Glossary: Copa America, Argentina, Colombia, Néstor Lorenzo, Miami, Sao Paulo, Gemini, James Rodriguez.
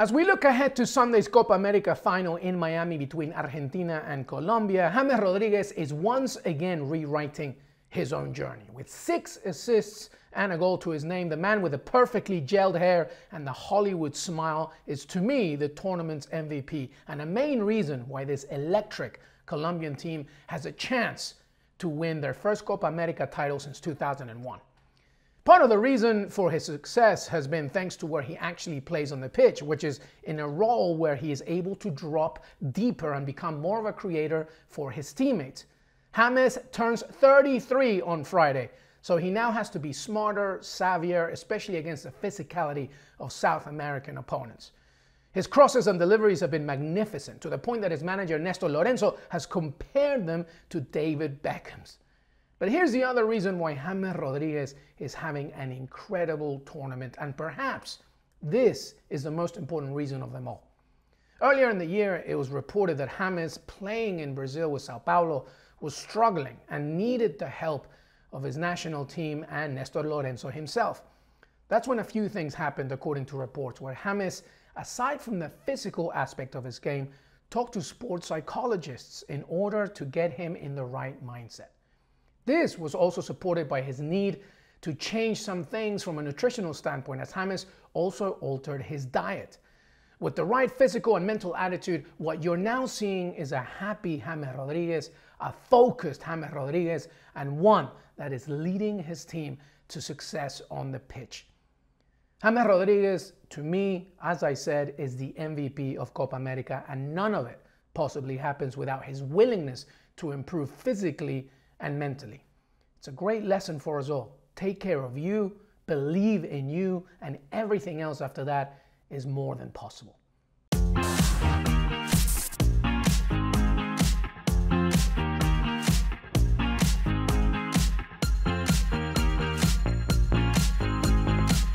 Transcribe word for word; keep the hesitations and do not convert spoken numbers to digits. As we look ahead to Sunday's Copa America final in Miami between Argentina and Colombia, James Rodriguez is once again rewriting his own journey. With six assists and a goal to his name, the man with the perfectly gelled hair and the Hollywood smile is, to me, the tournament's M V P and a main reason why this electric Colombian team has a chance to win their first Copa America title since two thousand one. Part of the reason for his success has been thanks to where he actually plays on the pitch, which is in a role where he is able to drop deeper and become more of a creator for his teammates. James turns thirty-three on Friday, so he now has to be smarter, savvier, especially against the physicality of South American opponents. His crosses and deliveries have been magnificent, to the point that his manager Néstor Lorenzo has compared them to David Beckham's. But here's the other reason why James Rodriguez is having an incredible tournament, and perhaps this is the most important reason of them all. Earlier in the year, it was reported that James, playing in Brazil with Sao Paulo, was struggling and needed the help of his national team and Néstor Lorenzo himself. That's when a few things happened, according to reports, where James, aside from the physical aspect of his game, talked to sports psychologists in order to get him in the right mindset. This was also supported by his need to change some things from a nutritional standpoint, as James also altered his diet. With the right physical and mental attitude, what you're now seeing is a happy James Rodriguez, a focused James Rodriguez, and one that is leading his team to success on the pitch. James Rodriguez, to me, as I said, is the M V P of Copa America, and none of it possibly happens without his willingness to improve physically and mentally. It's a great lesson for us all. Take care of you, believe in you, and everything else after that is more than possible.